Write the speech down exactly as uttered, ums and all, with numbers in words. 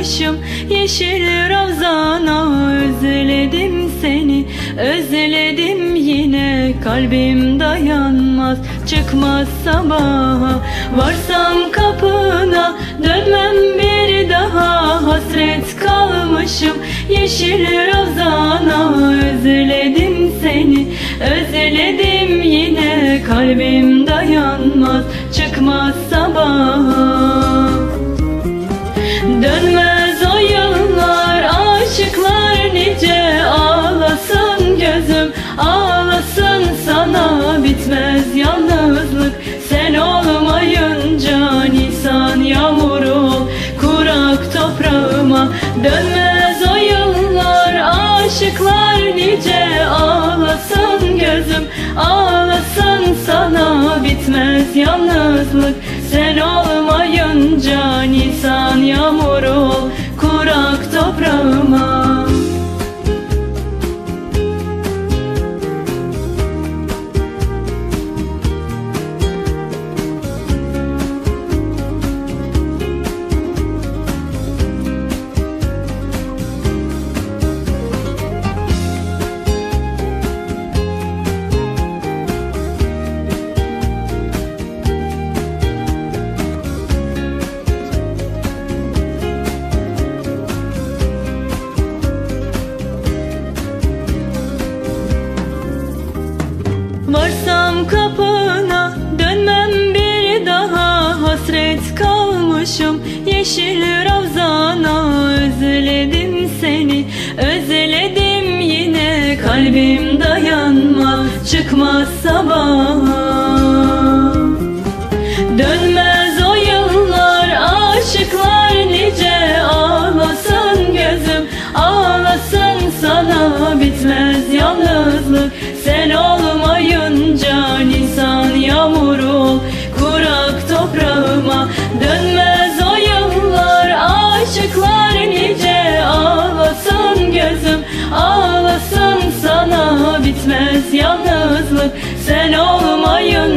başım yeşil ravzana. Özledim seni, özledim yine, kalbim dayanmaz çıkmaz sabaha. Varsam kapına dönmem bir daha, hasret kalmışım yeşil ravzana. Özledim seni, özledim yine, kalbim dayanmaz çıkmaz sabaha. Dönmez o yıllar, aşıklar nice, ağlasın gözüm, ağlasın sana. Bitmez yalnızlık sen olmayınca, nisan yağmuru ol kurak toprağıma. Dönmez o yıllar, aşıklar nice, ağlasın gözüm, ağlasın sana. Bitmez yalnızlık sen olmayınca, nisan yağmur ol kurak toprağıma. Varsam kapına dönmem bir daha, hasret kalmışım yeşil ravzana. Özledim seni, özledim yine, kalbim dayanmaz çıkmaz sabaha. Dönmez o yıllar, aşıklar nice, ağlasın gözüm, ağlasın sana. Bitmez yalnızlık sen olmayınca, nisan yağmuru ol kurak toprağıma. Dönmez o yıllar, aşıklar nice, ağlasın gözüm, ağlasın sana. Bitmez yalnızlık sen olmayınca,